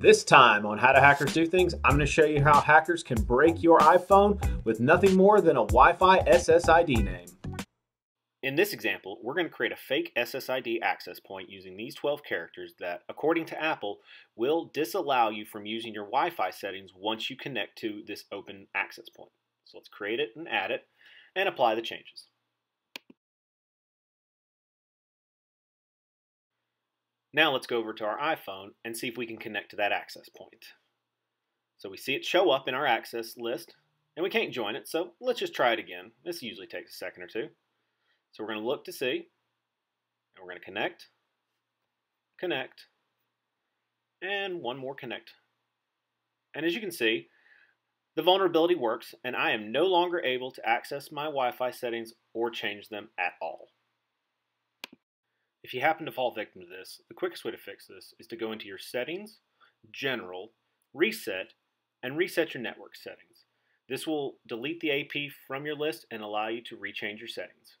This time on How Do Hackers Do Things, I'm going to show you how hackers can break your iPhone with nothing more than a Wi-Fi SSID name. In this example, we're going to create a fake SSID access point using these 12 characters that, according to Apple, will disallow you from using your Wi-Fi settings once you connect to this open access point. So let's create it and add it and apply the changes. Now let's go over to our iPhone and see if we can connect to that access point. So we see it show up in our access list, and we can't join it, so let's just try it again. This usually takes a second or two. So we're going to look to see, and we're going to connect, and one more connect. And as you can see, the vulnerability works, and I am no longer able to access my Wi-Fi settings or change them at all. If you happen to fall victim to this, the quickest way to fix this is to go into your Settings, General, Reset, and reset your network settings. This will delete the AP from your list and allow you to rechange your settings.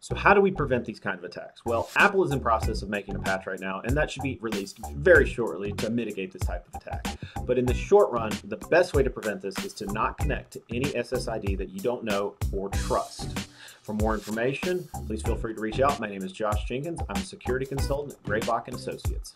So how do we prevent these kind of attacks? Well, Apple is in the process of making a patch right now, and that should be released very shortly to mitigate this type of attack. But in the short run, the best way to prevent this is to not connect to any SSID that you don't know or trust. For more information, please feel free to reach out. My name is Josh Jenkins. I'm a security consultant at Graybach & Associates.